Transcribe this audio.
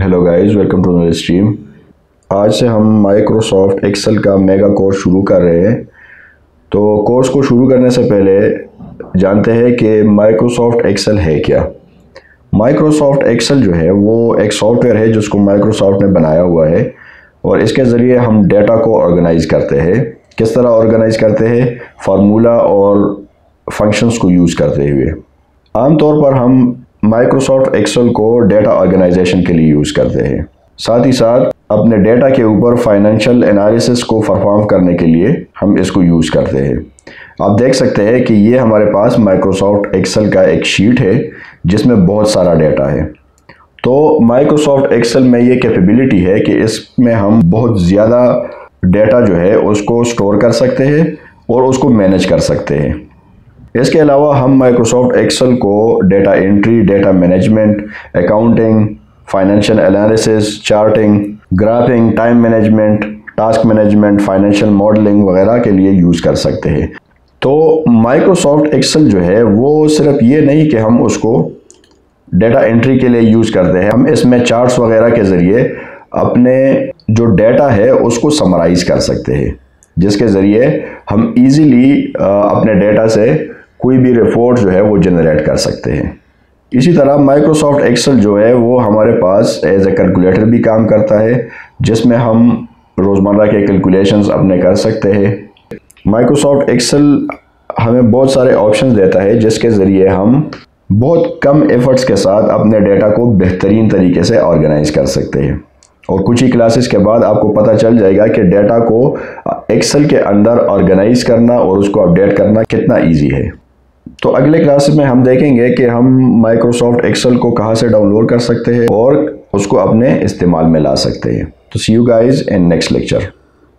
Hello guys, welcome to another stream. आज से हम माइक्रोसॉफ्ट एक्सेल का मेगा कोर्स शुरू कर रहे हैं। तो कोर्स को शुरू करने से पहले जानते हैं कि माइक्रोसॉफ्ट एक्सेल है क्या। माइक्रोसॉफ्ट एक्सेल जो है वो एक सॉफ्टवेयर है जिसको माइक्रोसॉफ्ट ने बनाया हुआ है और इसके ज़रिए हम डेटा को ऑर्गेनाइज़ करते हैं। किस तरह ऑर्गेनाइज़ करते हैं? फार्मूला और फंक्शंस को यूज़ करते हुए। आमतौर पर हम माइक्रोसॉफ्ट एक्सेल को डेटा ऑर्गेनाइजेशन के लिए यूज़ करते हैं, साथ ही साथ अपने डेटा के ऊपर फाइनेंशियल एनालिसिस को परफॉर्म करने के लिए हम इसको यूज़ करते हैं। आप देख सकते हैं कि ये हमारे पास माइक्रोसॉफ्ट एक्सेल का एक शीट है जिसमें बहुत सारा डेटा है। तो माइक्रोसॉफ्ट एक्सेल में ये कैपेबिलिटी है कि इसमें हम बहुत ज़्यादा डेटा जो है उसको स्टोर कर सकते हैं और उसको मैनेज कर सकते हैं। इसके अलावा हम माइक्रोसॉफ्ट एक्सेल को data entry, data management, accounting, financial analysis, charting, graphing, time management, task management, financial modelling वगैरह के लिए यूज़ कर सकते हैं। तो माइक्रोसॉफ्ट एक्सेल जो है वो सिर्फ ये नहीं कि हम उसको डेटा एंट्री के लिए यूज़ करते हैं, हम इसमें चार्ट्स वगैरह के ज़रिए अपने जो डेटा है उसको समराइज़ कर सकते हैं, जिसके ज़रिए हम इजीली अपने डेटा से कोई भी रिपोर्ट जो है वो जनरेट कर सकते हैं। इसी तरह माइक्रोसॉफ्ट एक्सेल जो है वो हमारे पास एज ए कैलकुलेटर भी काम करता है, जिसमें हम रोज़मर्रा के कैलकुलेशंस अपने कर सकते हैं। माइक्रोसॉफ्ट एक्सेल हमें बहुत सारे ऑप्शंस देता है जिसके ज़रिए हम बहुत कम एफर्ट्स के साथ अपने डेटा को बेहतरीन तरीके से ऑर्गेनाइज कर सकते हैं। और कुछ ही क्लासेस के बाद आपको पता चल जाएगा कि डेटा को एक्सेल के अंदर ऑर्गेनाइज करना और उसको अपडेट करना कितना ईजी है। तो अगले क्लास में हम देखेंगे कि हम माइक्रोसॉफ्ट एक्सेल को कहाँ से डाउनलोड कर सकते हैं और उसको अपने इस्तेमाल में ला सकते हैं। तो see you guys in next lecture.